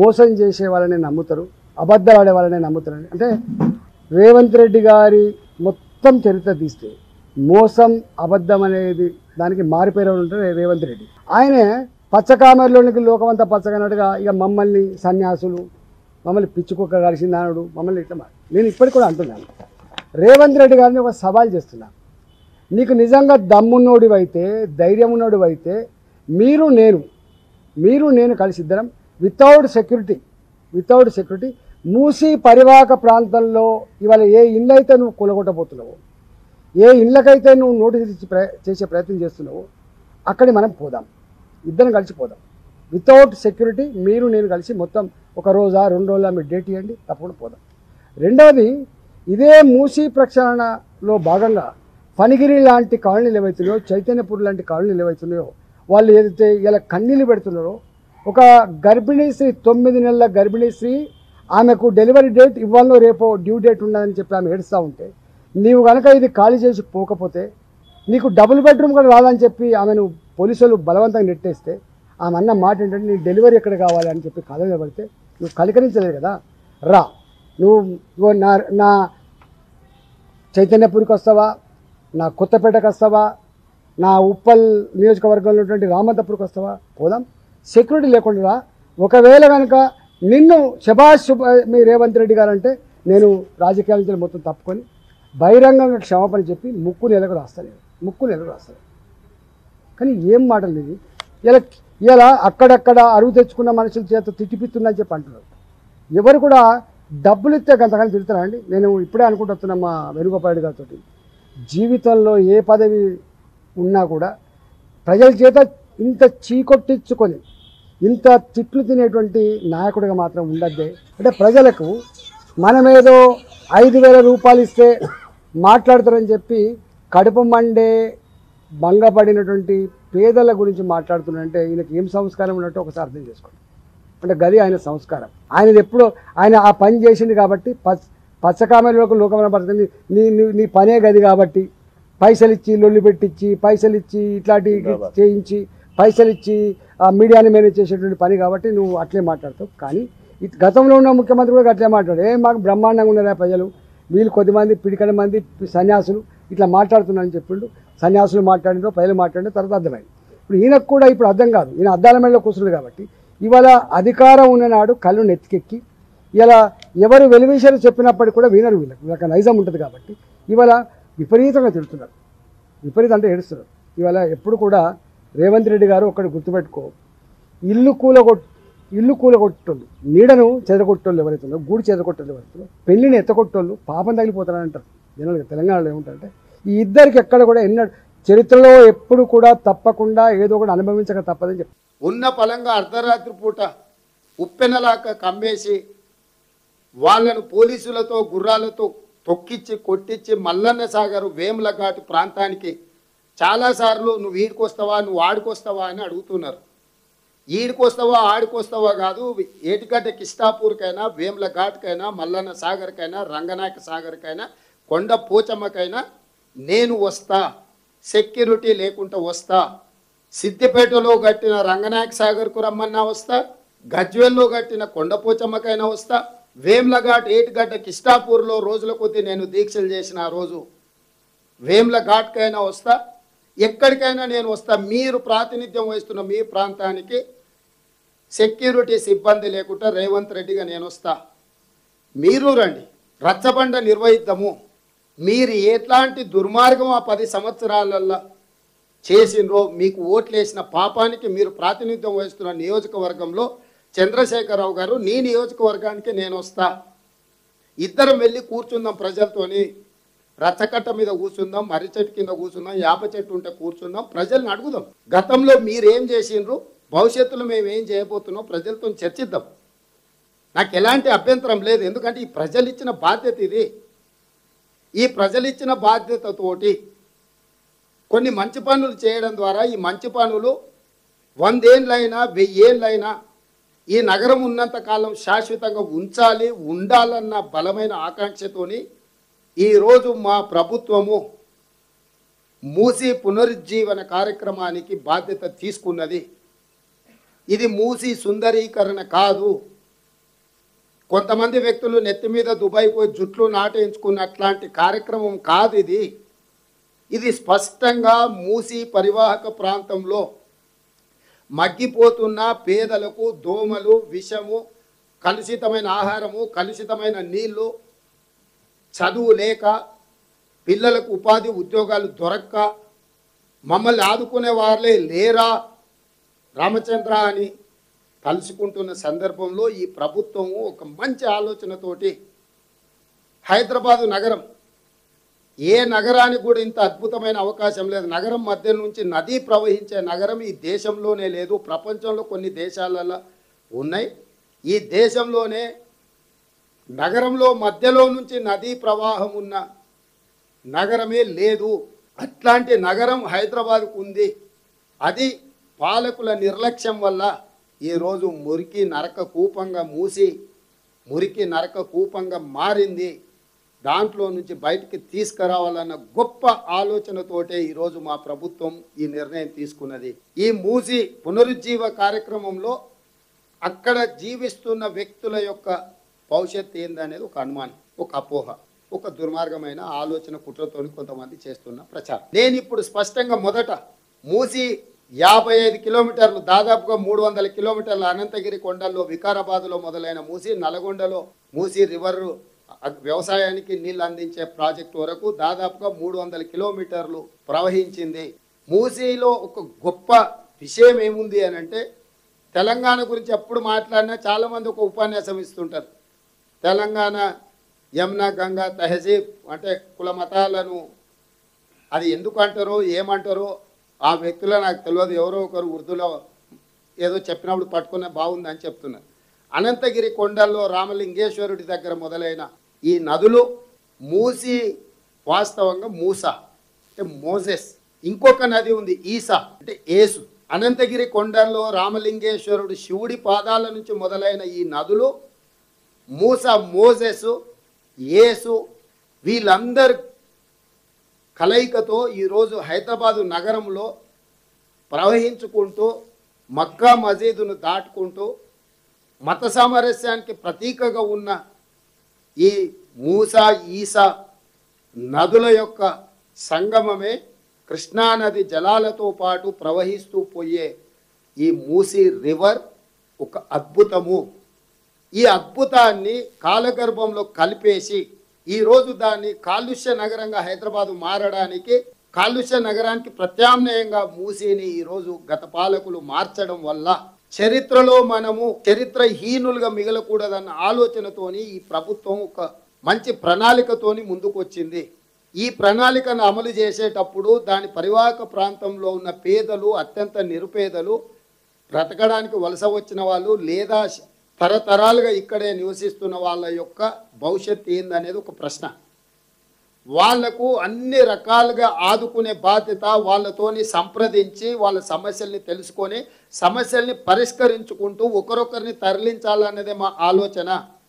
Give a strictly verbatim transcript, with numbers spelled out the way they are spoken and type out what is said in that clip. మోసం చేసే వాళ్ళనే నమ్ముతారు, అబద్ధాలు ఆడే వాళ్ళనే నమ్ముతారు. అంటే రేవంత్ రెడ్డి గారి మొత్తం చరిత్ర తీస్తే మోసం అబద్ధం అనేది దానికి మారిపోయినవాడు ఉంటారు రేవంత్ రెడ్డి. ఆయనే పచ్చకామెరలోనికి లోకమంతా పచ్చగనట్టుగా ఇక మమ్మల్ని సన్యాసులు, మమ్మల్ని పిచ్చుకొక్క కలిసిందానుడు, మమ్మల్ని ఇట్లా. నేను ఇప్పటికి కూడా అంటున్నాను, రేవంత్ రెడ్డి గారిని ఒక సవాల్ చేస్తున్నాను. నీకు నిజంగా దమ్మున్నోడివైతే, ధైర్యం ఉన్నోడివైతే, మీరు నేను మీరు నేను కలిసి ఇద్దరం without security without security Musi పరివాహక ప్రాంతంలో ఇవాళ ఏ ఇళ్ళైతే నువ్వు కూలగొట్టబోతున్నావో, ఏ ఇళ్ళకైతే నువ్వు నోటీసులు ఇచ్చి ప్రయ చేసే ప్రయత్నం చేస్తున్నావో అక్కడికి మనం పోదాం, ఇద్దరం కలిసిపోదాం. వితౌట్ సెక్యూరిటీ మీరు నేను కలిసి మొత్తం ఒక రోజా రెండు రోజుల మీరు డేట్ ఇవ్వండి, తప్పకుండా పోదాం. రెండవది, ఇదే మూసీ ప్రక్షాళనలో భాగంగా ఫణిగిరి లాంటి కాలనీలు ఏవైతున్నాయో, చైతన్యపూర్ లాంటి కాలనీలు ఏవైతున్నాయో, వాళ్ళు ఏదైతే ఇలా కన్నీళ్ళు పెడుతున్నారో, ఒక గర్భిణీ స్త్రీ, తొమ్మిది నెలల గర్భిణీ స్త్రీ, ఆమెకు డెలివరీ డేట్ ఇవ్వాలో రేపో డ్యూ డేట్ ఉన్నదని చెప్పి ఆమె ఏడుస్తూ ఉంటే, నీవు కనుక ఇది ఖాళీ చేసి పోకపోతే నీకు డబుల్ బెడ్రూమ్ కూడా రాదని చెప్పి ఆమెను పోలీసులు బలవంతంగా నెట్టేస్తే, ఆమె అన్న మాట ఏంటంటే నీ డెలివరీ ఎక్కడ కావాలి అని చెప్పి కాలం నిలబడితే నువ్వు కలకరించలేదు కదా, రా నువ్వు నా నా చైతన్యపూర్కి వస్తావా, నా కొత్తపేటకు వస్తావా, నా ఉప్పల్ నియోజకవర్గంలో ఉన్నటువంటి రామంతపూర్కి వస్తావా, పోదాం, సెక్యూరిటీ లేకుండా. ఒకవేళ కనుక నిన్ను శభాష్ మీ రేవంత్ రెడ్డి గారు అంటే నేను రాజకీయాల నుంచి మొత్తం తప్పుకొని బహిరంగంగా క్షమాపణ చెప్పి ముక్కు నెలకు రాస్తాను ముక్కు నెలకు రాస్తాను కానీ ఏం మాటలు ఇది. ఇలా ఇలా అక్కడక్కడ అరువు తెచ్చుకున్న మనుషుల చేత తిట్టిపిస్తుందని చెప్పి అంటున్నారు. ఎవరు కూడా డబ్బులు ఇస్తే గంతకాలం తిరుగుతారండి. నేను ఇప్పుడే అనుకుంటున్నా మా వేణుగోపాల్ గారితో, జీవితంలో ఏ పదవి ఉన్నా కూడా ప్రజల చేత ఇంత చీకొట్టించుకొని ఇంత తిట్లు తినేటువంటి నాయకుడిగా మాత్రం ఉండద్దే. అంటే ప్రజలకు మనమేదో ఐదు వేల రూపాయలు ఇస్తే మాట్లాడతారని చెప్పి కడుపు మండే భంగపడినటువంటి పేదల గురించి మాట్లాడుతున్నారంటే ఈయనకి ఏం సంస్కారం ఉన్నట్టు ఒకసారి అర్థం చేసుకోండి. అంటే గది ఆయన సంస్కారం. ఆయనది ఎప్పుడో ఆయన ఆ పని చేసింది కాబట్టి పచ్ పచ్చకామెలకు లోకమైన పడుతుంది. నీ నీ పనే గది కాబట్టి పైసలు ఇచ్చి లొల్లు పెట్టించి, పైసలు ఇచ్చి ఇట్లాంటి చేయించి, పైసలు ఇచ్చి మీడియాని మేనేజ్ చేసేటువంటి పని కాబట్టి నువ్వు అట్లే మాట్లాడతావు. కానీ గతంలో ఉన్న ముఖ్యమంత్రి కూడా అట్లే మాట్లాడు, ఏ మాకు బ్రహ్మాండంగా ఉన్నారా ప్రజలు, వీళ్ళు కొద్దిమంది పిడికడి మంది సన్యాసులు ఇట్లా మాట్లాడుతున్నారని చెప్పిండు. సన్యాసులు మాట్లాడినో ప్రజలు మాట్లాడినో తర్వాత అర్థమైంది. ఇప్పుడు ఈయనకు కూడా ఇప్పుడు అర్థం కాదు, ఈయన అద్దాల మేడలో కూర్చున్నాడు కాబట్టి. ఇవాళ అధికారం ఉన్ననాడు కళ్ళు నెత్తికెక్కి ఇలా ఎవరు వెలివేశారు చెప్పినప్పటికీ కూడా వినరు. వీళ్ళకి వీళ్ళకి నైజం ఉంటుంది కాబట్టి ఇవాళ విపరీతంగా తిడుతున్నారు, విపరీతం అంటే ఏడుస్తున్నారు. ఇవాళ ఎప్పుడు కూడా రేవంత్ రెడ్డి గారు ఒకటి గుర్తుపెట్టుకో, ఇల్లు కూలగొట్ ఇల్లు కూలగొట్టోళ్ళు, నీడను చెదరగొట్టోళ్ళు ఎవరైతున్నారు, గూడు చెదరగొట్టోళ్ళు ఎవరైతున్నారు, పెళ్లిని ఎత్తగొట్టోళ్ళు పాపం తగిలిపోతారంటారు జనరల్గా. తెలంగాణలో ఏముంటారంటే ఈ ఇద్దరికి ఎక్కడ కూడా ఎన్నో చరిత్రలో ఎప్పుడు కూడా తప్పకుండా ఏదో ఒకటి అనుభవించక తప్పదని చెప్పి ఉన్న పలంగా అర్ధరాత్రి పూట ఉప్పెనలాక కమ్మేసి వాళ్ళను పోలీసులతో గుర్రాలతో తొక్కిచ్చి కొట్టించి మల్లన్న సాగర్ వేముల ఘాటు ప్రాంతానికి చాలాసార్లు నువ్వు ఈడికొస్తావా నువ్వు ఆడుకొస్తావా అని అడుగుతున్నారు. ఈడికొస్తావా ఆడుకొస్తావా కాదు, ఏటిగడ్డ కిష్టాపూర్కైనా వేముల ఘాట్కైనా మల్లన్న సాగర్కైనా రంగనాయక సాగర్కైనా కొండ పోచమ్మకైనా నేను వస్తా, సెక్యూరిటీ లేకుండా వస్తా. సిద్దిపేటలో కట్టిన రంగనాయక సాగర్కు రమ్మన్నా వస్తా, గజ్వేల్లో కట్టిన కొండ పోచమ్మకైనా వస్తా, వేములఘాట్ ఏటిగడ్డ కిష్టాపూర్లో రోజుల కొద్దీ నేను దీక్షలు చేసిన ఆ రోజు వేముల ఘాట్కైనా వస్తా, ఎక్కడికైనా నేను వస్తా. మీరు ప్రాతినిధ్యం వహిస్తున్న మీ ప్రాంతానికి సెక్యూరిటీ సిబ్బంది లేకుండా రేవంత్ రెడ్డిగా నేను వస్తా, మీరు రండి, రచ్చబండ నిర్వహిద్దాము. మీరు ఎట్లాంటి దుర్మార్గం ఆ పది సంవత్సరాలల్లో చేసినో, మీకు ఓట్లు వేసిన పాపానికి మీరు ప్రాతినిధ్యం వహిస్తున్న నియోజకవర్గంలో చంద్రశేఖరరావు గారు నీ నియోజకవర్గానికి నేను వస్తా, ఇద్దరం వెళ్ళి కూర్చుందాం, ప్రజలతోని రచ్చకట్ట మీద కూర్చుందాం, మర్రి చెట్టు కింద కూర్చుందాం, యాప చెట్టు ఉంటే కూర్చుందాం, ప్రజల్ని అడుగుదాం గతంలో మీరేం చేసిండ్రు, భవిష్యత్తులో మేము ఏం చేయబోతున్నాం, ప్రజలతో చర్చిద్దాం. నాకు ఎలాంటి అభ్యంతరం లేదు, ఎందుకంటే ఈ ప్రజలు ఇచ్చిన బాధ్యత ఇది. ఈ ప్రజలు ఇచ్చిన బాధ్యతతోటి కొన్ని మంచి పనులు చేయడం ద్వారా ఈ మంచి పనులు వందేళ్ళైనా వెయ్యేళ్ళైనా ఈ నగరం ఉన్నంతకాలం శాశ్వతంగా ఉంచాలి ఉండాలన్న బలమైన ఆకాంక్షతోని ఈరోజు మా ప్రభుత్వము మూసి పునరుజ్జీవన కార్యక్రమానికి బాధ్యత తీసుకున్నది. ఇది మూసి సుందరీకరణ కాదు, కొంతమంది వ్యక్తులు నెత్తి మీద దుబాయ్ పోయి జుట్లు నాటేయించుకున్నట్లాంటి కార్యక్రమం కాదు ఇది. ఇది స్పష్టంగా మూసి పరివాహక ప్రాంతంలో మగ్గిపోతున్న పేదలకు దోమలు, విషము, కలుషితమైన ఆహారము, కలుషితమైన నీళ్లు, చదువు లేక, పిల్లలకు ఉపాధి ఉద్యోగాలు దొరక్క, మమ్మల్ని ఆదుకునే వారే లేరా రామచంద్ర అని తలుచుకుంటున్న సందర్భంలో ఈ ప్రభుత్వము ఒక మంచి ఆలోచనతోటి హైదరాబాదు నగరం, ఏ నగరానికి కూడా ఇంత అద్భుతమైన అవకాశం లేదు, నగరం మధ్య నుంచి నది ప్రవహించే నగరం ఈ దేశంలోనే లేదు, ప్రపంచంలో కొన్ని దేశాలలో ఉన్నాయి, ఈ దేశంలోనే నగరంలో మధ్యలో నుంచి నదీ ప్రవాహం ఉన్న నగరమే లేదు. అట్లాంటి నగరం హైదరాబాద్కు ఉంది. అది పాలకుల నిర్లక్ష్యం వల్ల ఈరోజు మురికి నరక కూపంగా మూసి మురికి నరక కూపంగా మారింది. దాంట్లో నుంచి బయటికి తీసుకురావాలన్న గొప్ప ఆలోచనతోటే ఈరోజు మా ప్రభుత్వం ఈ నిర్ణయం తీసుకున్నది. ఈ మూసి పునరుజ్జీవ కార్యక్రమంలో అక్కడ జీవిస్తున్న వ్యక్తుల యొక్క భవిష్యత్తు ఏందనేది ఒక అనుమానం, ఒక అపోహ, ఒక దుర్మార్గమైన ఆలోచన కుట్రతోని కొంతమంది చేస్తున్న ప్రచారం. నేను ఇప్పుడు స్పష్టంగా మొదట మూసి యాభై ఐదు కిలోమీటర్లు, దాదాపుగా మూడు వందల కిలోమీటర్ల అనంతగిరి కొండల్లో, వికారాబాద్లో మొదలైన మూసి, నల్గొండలో మూసి రివర్ వ్యవసాయానికి నీళ్ళు అందించే ప్రాజెక్టు వరకు దాదాపుగా మూడు వందల కిలోమీటర్లు ప్రవహించింది. మూసీలో ఒక గొప్ప విషయం ఏముంది అని అంటే, తెలంగాణ గురించి ఎప్పుడు మాట్లాడినా చాలామంది ఒక ఉపన్యాసం ఇస్తుంటారు. తెలంగాణ యమునా గంగా తహజీబ్ అంటే కుల మతాలను అది ఎందుకు అంటారో ఏమంటారో ఆ వ్యక్తులు నాకు తెలియదు, ఎవరో ఒకరు ఉర్దూలో ఏదో చెప్పినప్పుడు పట్టుకున్న బాగుందని చెప్తున్నారు. అనంతగిరి కొండల్లో రామలింగేశ్వరుడి దగ్గర మొదలైన ఈ నదులు, మూసి వాస్తవంగా మూస అంటే మోసెస్, ఇంకొక నది ఉంది ఈసా అంటే ఏసు. అనంతగిరి కొండల్లో రామలింగేశ్వరుడు శివుడి పాదాల నుంచి మొదలైన ఈ నదులు, మూస, మోసెసు, ఏసు, వీళ్ళందరి కలయికతో ఈరోజు హైదరాబాదు నగరంలో ప్రవహించుకుంటూ మక్కా మజీదును దాటుకుంటూ మత సామరస్యానికి ప్రతీకగా ఉన్న ఈ మూసా ఈసా నదుల యొక్క సంగమమే కృష్ణానది జలాలతో పాటు ప్రవహిస్తూ పోయే ఈ మూసి రివర్ ఒక అద్భుతము. ఈ అద్భుతాన్ని కాలగర్భంలో కలిపేసి ఈరోజు దాన్ని కాలుష్య నగరంగా హైదరాబాదు మారడానికి, కాలుష్య నగరానికి ప్రత్యామ్నాయంగా మూసీని ఈరోజు గత పాలకులు మార్చడం వల్ల చరిత్రలో మనము చరిత్రహీనులుగా మిగలకూడదన్న ఆలోచనతోని ఈ ప్రభుత్వం ఒక మంచి ప్రణాళికతోని ముందుకు వచ్చింది. ఈ ప్రణాళికను అమలు చేసేటప్పుడు దాని పరివాహక ప్రాంతంలో ఉన్న పేదలు, అత్యంత నిరుపేదలు, బ్రతకడానికి వలస వచ్చిన వాళ్ళు లేదా తరతరాలుగా ఇక్కడే నివసిస్తున్న వాళ్ళ యొక్క భవిష్యత్తు ఏందనేది ఒక ప్రశ్న. వాళ్లకు అన్ని రకాలుగా ఆదుకునే బాధ్యత, వాళ్ళతోని సంప్రదించి వాళ్ళ సమస్యల్ని తెలుసుకొని సమస్యల్ని పరిష్కరించుకుంటూ ఒకరొకరిని తరలించాలన్నదే మా ఆలోచన.